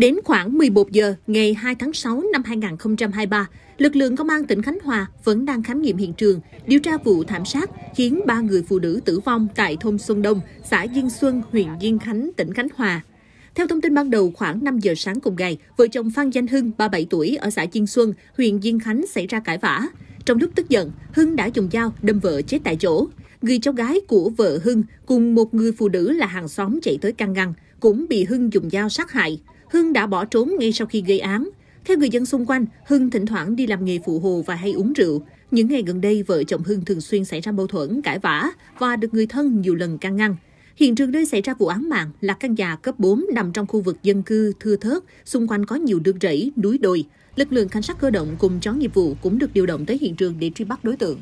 Đến khoảng 11 giờ ngày 2 tháng 6 năm 2023, lực lượng công an tỉnh Khánh Hòa vẫn đang khám nghiệm hiện trường, điều tra vụ thảm sát khiến 3 người phụ nữ tử vong tại thôn Xuân Đông, xã Diên Xuân, huyện Diên Khánh, tỉnh Khánh Hòa. Theo thông tin ban đầu, khoảng 5 giờ sáng cùng ngày, vợ chồng Phan Danh Hưng, 37 tuổi, ở xã Diên Xuân, huyện Diên Khánh xảy ra cãi vã. Trong lúc tức giận, Hưng đã dùng dao đâm vợ chết tại chỗ. Người cháu gái của vợ Hưng cùng một người phụ nữ là hàng xóm chạy tới can ngăn, cũng bị Hưng dùng dao sát hại. Hưng đã bỏ trốn ngay sau khi gây án. Theo người dân xung quanh, Hưng thỉnh thoảng đi làm nghề phụ hồ và hay uống rượu. Những ngày gần đây, vợ chồng Hưng thường xuyên xảy ra mâu thuẫn, cãi vã và được người thân nhiều lần can ngăn. Hiện trường nơi xảy ra vụ án mạng là căn nhà cấp 4 nằm trong khu vực dân cư thưa thớt, xung quanh có nhiều nương rẫy, núi đồi. Lực lượng cảnh sát cơ động cùng chó nghiệp vụ cũng được điều động tới hiện trường để truy bắt đối tượng.